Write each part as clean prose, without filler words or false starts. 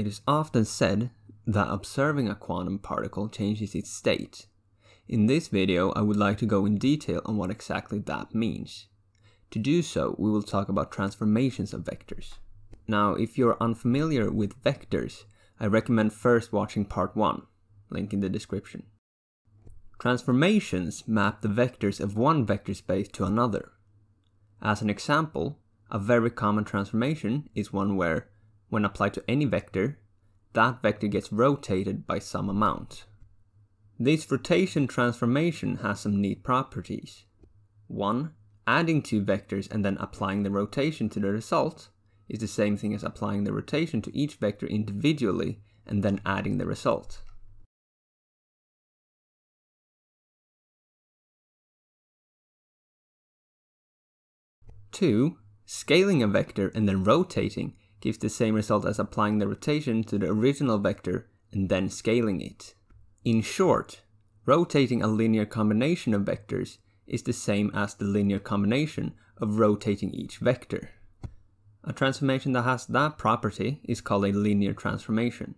It is often said that observing a quantum particle changes its state. In this video, I would like to go in detail on what exactly that means. To do so, we will talk about transformations of vectors. Now, if you're unfamiliar with vectors, I recommend first watching part 1, link in the description. Transformations map the vectors of one vector space to another. As an example, a very common transformation is one where, when applied to any vector, that vector gets rotated by some amount. This rotation transformation has some neat properties. 1. Adding two vectors and then applying the rotation to the result is the same thing as applying the rotation to each vector individually and then adding the result. 2. Scaling a vector and then rotating gives the same result as applying the rotation to the original vector and then scaling it. In short, rotating a linear combination of vectors is the same as the linear combination of rotating each vector. A transformation that has that property is called a linear transformation.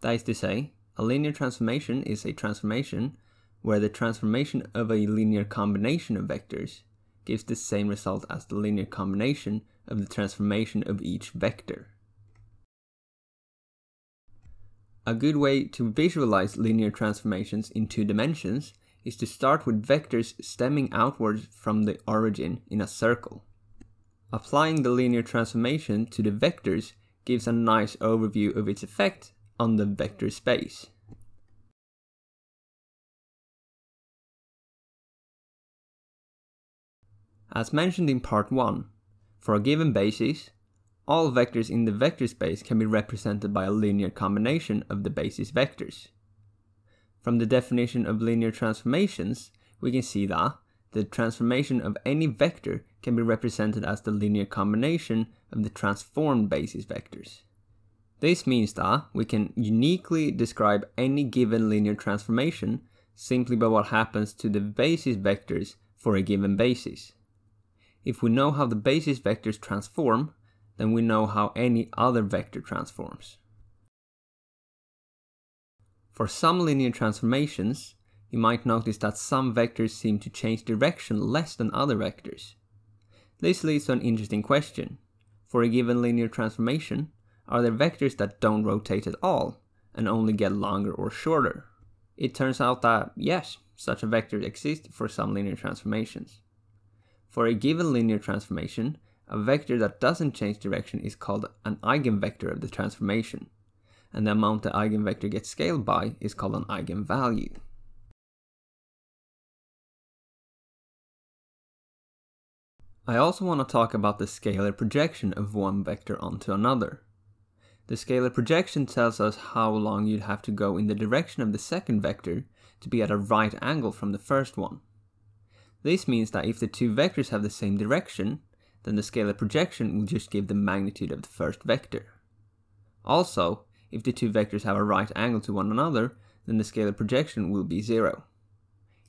That is to say, a linear transformation is a transformation where the transformation of a linear combination of vectors gives the same result as the linear combination of the transformation of each vector. A good way to visualize linear transformations in two dimensions is to start with vectors stemming outwards from the origin in a circle. Applying the linear transformation to the vectors gives a nice overview of its effect on the vector space. As mentioned in part 1, for a given basis, all vectors in the vector space can be represented by a linear combination of the basis vectors. From the definition of linear transformations, we can see that the transformation of any vector can be represented as the linear combination of the transformed basis vectors. This means that we can uniquely describe any given linear transformation simply by what happens to the basis vectors for a given basis. If we know how the basis vectors transform, then we know how any other vector transforms. For some linear transformations, you might notice that some vectors seem to change direction less than other vectors. This leads to an interesting question. For a given linear transformation, are there vectors that don't rotate at all and only get longer or shorter? It turns out that yes, such a vector exists for some linear transformations. For a given linear transformation, a vector that doesn't change direction is called an eigenvector of the transformation, and the amount the eigenvector gets scaled by is called an eigenvalue. I also want to talk about the scalar projection of one vector onto another. The scalar projection tells us how long you'd have to go in the direction of the second vector to be at a right angle from the first one. This means that if the two vectors have the same direction, then the scalar projection will just give the magnitude of the first vector. Also, if the two vectors have a right angle to one another, then the scalar projection will be 0.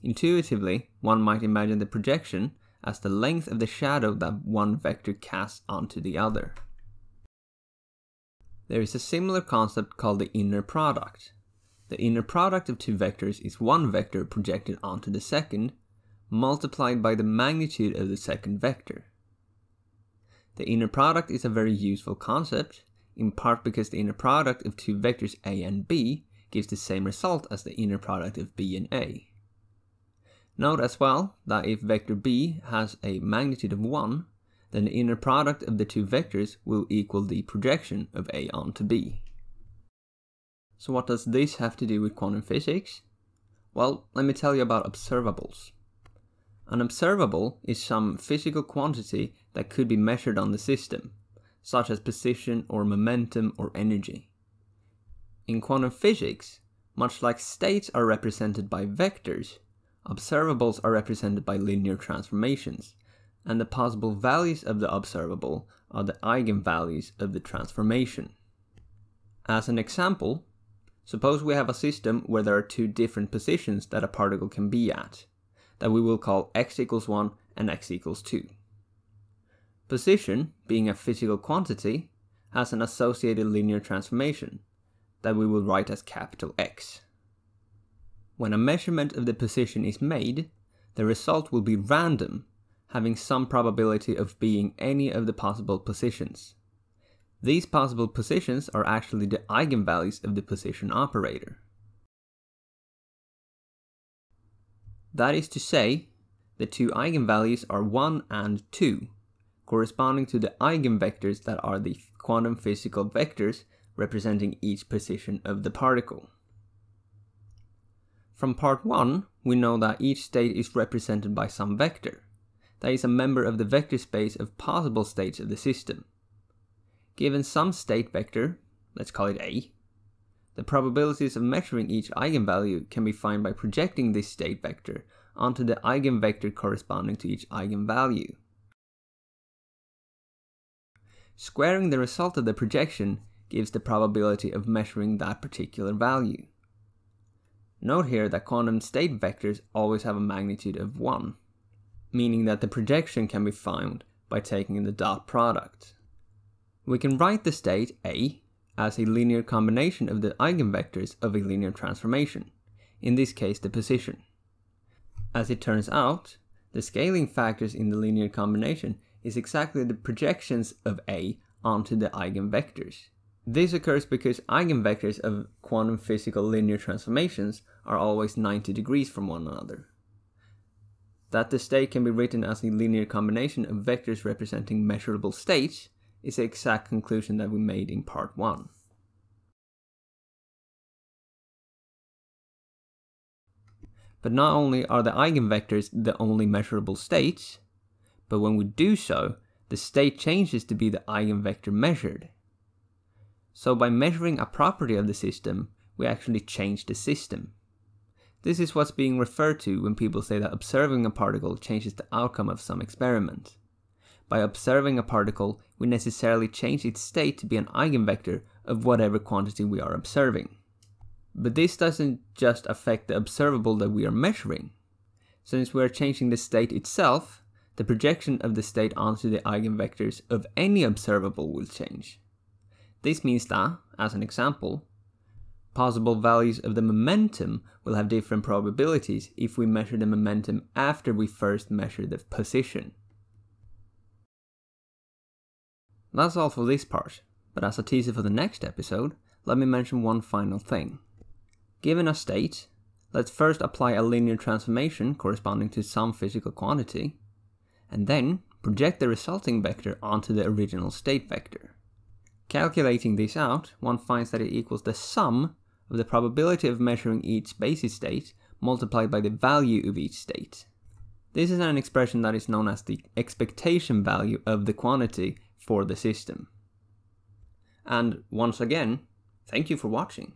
Intuitively, one might imagine the projection as the length of the shadow that one vector casts onto the other. There is a similar concept called the inner product. The inner product of two vectors is one vector projected onto the second, multiplied by the magnitude of the second vector. The inner product is a very useful concept, in part because the inner product of two vectors a and b gives the same result as the inner product of b and a. Note as well that if vector b has a magnitude of 1, then the inner product of the two vectors will equal the projection of a onto b. So what does this have to do with quantum physics? Well, let me tell you about observables. An observable is some physical quantity that could be measured on the system, such as position or momentum or energy. In quantum physics, much like states are represented by vectors, observables are represented by linear transformations, and the possible values of the observable are the eigenvalues of the transformation. As an example, suppose we have a system where there are two different positions that a particle can be at, that we will call x equals 1 and x equals 2. Position, being a physical quantity, has an associated linear transformation that we will write as capital X. When a measurement of the position is made, the result will be random, having some probability of being any of the possible positions. These possible positions are actually the eigenvalues of the position operator. That is to say, the two eigenvalues are 1 and 2, corresponding to the eigenvectors that are the quantum physical vectors representing each position of the particle. From part 1, we know that each state is represented by some vector that is a member of the vector space of possible states of the system. Given some state vector, let's call it A, the probabilities of measuring each eigenvalue can be found by projecting this state vector onto the eigenvector corresponding to each eigenvalue. Squaring the result of the projection gives the probability of measuring that particular value. Note here that quantum state vectors always have a magnitude of 1, meaning that the projection can be found by taking the dot product. We can write the state A as a linear combination of the eigenvectors of a linear transformation, in this case the position. As it turns out, the scaling factors in the linear combination is exactly the projections of A onto the eigenvectors. This occurs because eigenvectors of quantum physical linear transformations are always 90 degrees from one another. That the state can be written as a linear combination of vectors representing measurable states is the exact conclusion that we made in part 1. But not only are the eigenvectors the only measurable states, but when we do so, the state changes to be the eigenvector measured. So by measuring a property of the system, we actually change the system. This is what's being referred to when people say that observing a particle changes the outcome of some experiment. By observing a particle, we necessarily change its state to be an eigenvector of whatever quantity we are observing. But this doesn't just affect the observable that we are measuring. Since we are changing the state itself, the projection of the state onto the eigenvectors of any observable will change. This means that, as an example, possible values of the momentum will have different probabilities if we measure the momentum after we first measure the position. That's all for this part, but as a teaser for the next episode, let me mention one final thing. Given a state, let's first apply a linear transformation corresponding to some physical quantity, and then project the resulting vector onto the original state vector. Calculating this out, one finds that it equals the sum of the probability of measuring each basis state multiplied by the value of each state. This is an expression that is known as the expectation value of the quantity for the system. And once again, thank you for watching.